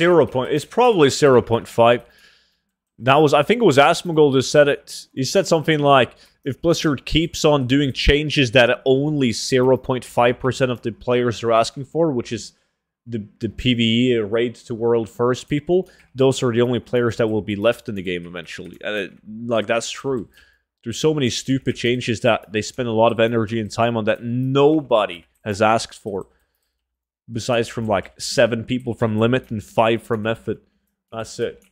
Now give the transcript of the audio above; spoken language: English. it's probably 0.5. That was, I think it was Asmongold who said it. He said something like, if Blizzard keeps on doing changes that only 0.5% of the players are asking for, which is the PvE raid to world first people, those are the only players that will be left in the game eventually. And it, like, that's true. There's so many stupid changes that they spend a lot of energy and time on that nobody has asked for. Besides from like 7 people from Limit and 5 from Effort. That's it.